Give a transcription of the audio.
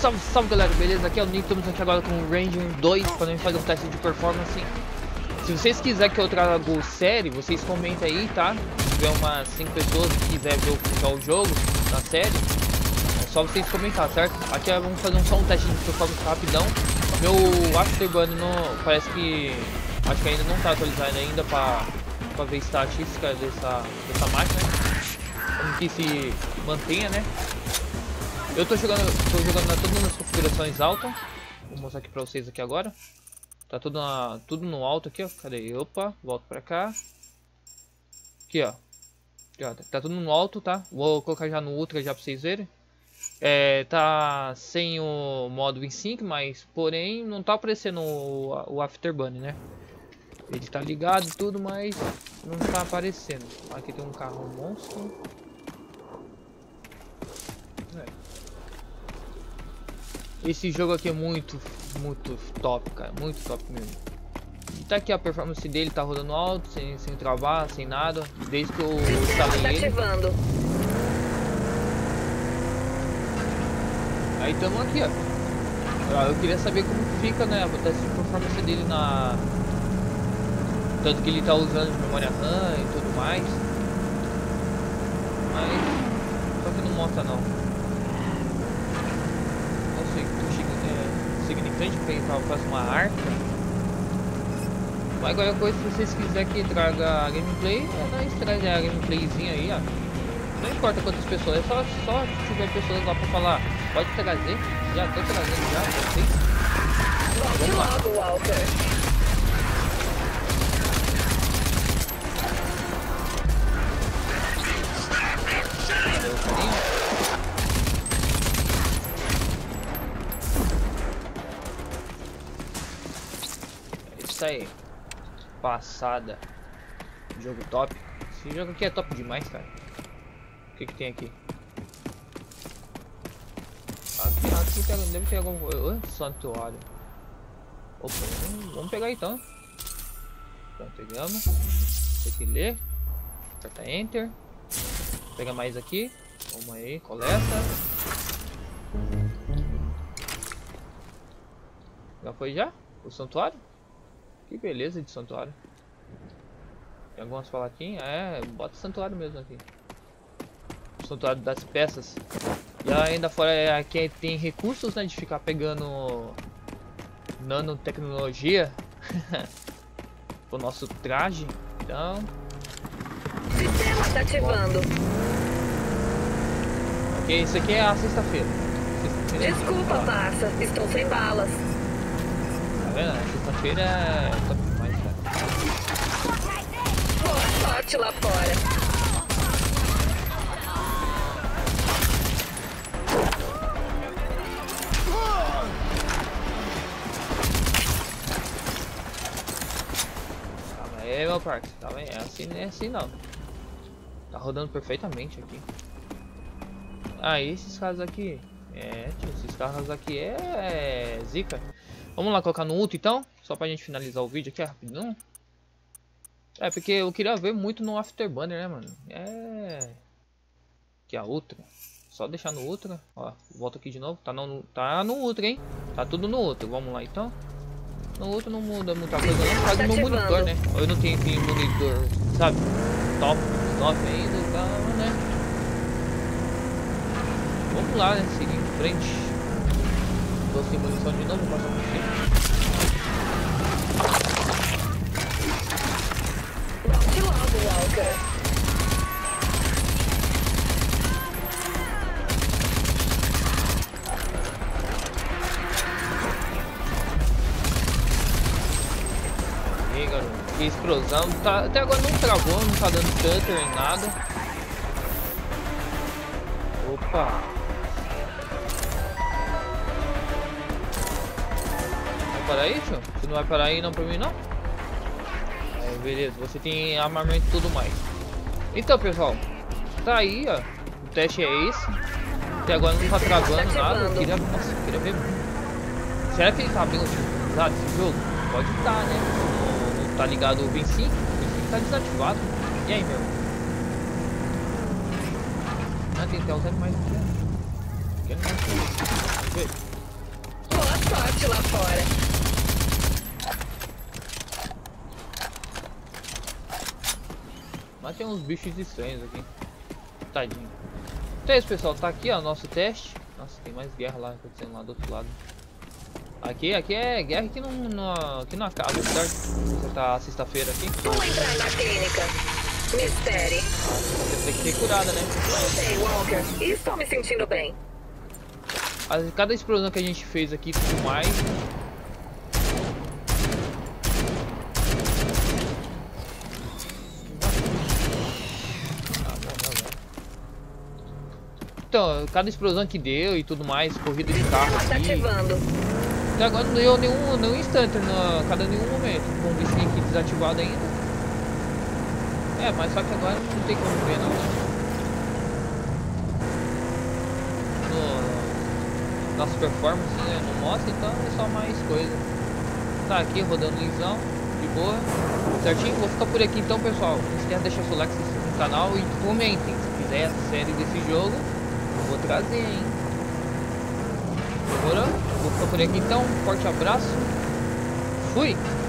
Salve, salve galera, beleza? Aqui é o Nick, estamos aqui agora com o Ranger 2 para gente fazer um teste de performance. Se vocês quiserem que eu traga algo sério, vocês comentem aí, tá? Se tiver umas 5 pessoas que quiserem ver o jogo na série, é só vocês comentar, certo? Aqui vamos fazer só um teste de performance rapidão. Meu Afterburner parece que... acho que ainda não tá atualizado ainda para ver estatística dessa máquina, como que se mantenha, né? Eu tô jogando todas as configurações alto. Vou mostrar aqui pra vocês aqui agora. Tá tudo no alto aqui, ó. Cadê? Opa, volto pra cá. Aqui, ó. Tá tudo no alto, tá? Vou colocar já no ultra já pra vocês verem. Tá sem o modo V-Sync, mas porém não tá aparecendo o Afterburner, né? Ele tá ligado tudo, mas não tá aparecendo. Aqui tem um carro monstro. Esse jogo aqui é muito top, cara, muito top mesmo. E tá aqui a performance dele, tá rodando alto, sem travar, sem nada, desde que eu instalei ele. Aí tamo aqui, ó. Eu queria saber como fica, né, a performance dele na... tanto que ele tá usando de memória RAM e tudo mais. Mas... só que não mostra não. Significante para entrar fazer uma arca, mas agora coisa se vocês quiserem que traga a gameplay, nós traz a gameplayzinha aí, ó. Não importa quantas pessoas, é só se tiver pessoas lá para falar, pode trazer, já tô trazendo já, vocês. Vamos lá. Isso aí, passada. Jogo top. Esse jogo aqui é top demais, cara. O que que tem aqui? Aqui deve ter algum... santuário. Opa, vamos pegar então. Então pegamos. Tem que ler. Aperta enter. Pega mais aqui. Vamos aí, coleta. Já foi já? O santuário? Que beleza de santuário. Tem algumas falaquinhas? Bota santuário mesmo aqui. O santuário das peças. E ainda fora aqui tem recursos, né? De ficar pegando nanotecnologia o nosso traje. Então. Sistema tá ativando. Ok, isso aqui é a sexta-feira. Desculpa, parça. Estão sem balas. Sexta-feira é top demais, cara. Sorte lá fora. Calma aí, meu parceiro. Calma aí. É assim não. Tá rodando perfeitamente aqui. Ah, e esses carros aqui? Tio, esses carros aqui é zica. Vamos lá colocar no ultra então, só pra gente finalizar o vídeo aqui rapidão. Porque eu queria ver muito no Afterburner, né, mano? Aqui a ultra. Só deixar no ultra. Ó, volta aqui de novo. Tá no ultra, hein? Tá tudo no ultra. Vamos lá então. No ultra não muda muita coisa, não. Faz no meu monitor, né? Eu não tenho aquele monitor, sabe? Top ainda, tá, né? Vamos lá, né? Seguir em frente. Tô sem munição de novo, passar por cima. De lado, Walker. Aí, garoto. Que explosão. Tá, até agora não travou, não tá dando stutter nem nada. Opa. Para aí, tio? Você não vai parar aí não pra mim não? Aí, beleza, você tem armamento e tudo mais. Então pessoal, tá aí, ó. O teste é esse. Até agora não tá travando nada. Eu queria ver muito. Será que ele tá bem utilizado esse jogo? Pode estar, né? Não tá ligado o V-Sync. O V-Sync tá desativado. E aí, meu? Tem até usar mais. Quero mais. Ei. Boa sorte lá fora. Mas tem uns bichos estranhos aqui. Tadinho. Então é isso, pessoal. Tá aqui, ó, nosso teste. Nossa, tem mais guerra lá acontecendo lá do outro lado. Aqui é guerra que não acaba, certo? Tá sexta-feira aqui. Vou entrar na clínica. Mistério. Você tem que ser curada, né? Voltei, Walker. E estou me sentindo bem. Cada explosão que a gente fez aqui, tudo mais. Então, cada explosão que deu e tudo mais, corrida de carro aqui. Até agora não deu nenhum instante, nenhum momento. Com o V-Sync aqui desativado ainda. É, mas só que agora não tem como ver, não. No, nossa performance, né, não mostra, então é só mais coisa. Tá aqui rodando lisão, de boa. Certinho? Vou ficar por aqui então, pessoal. Não esquece de deixar seu like, se inscrever no canal e comentem se quiser a série desse jogo. Vou trazer, hein? Agora vou ficar por aqui então. Um forte abraço. Fui!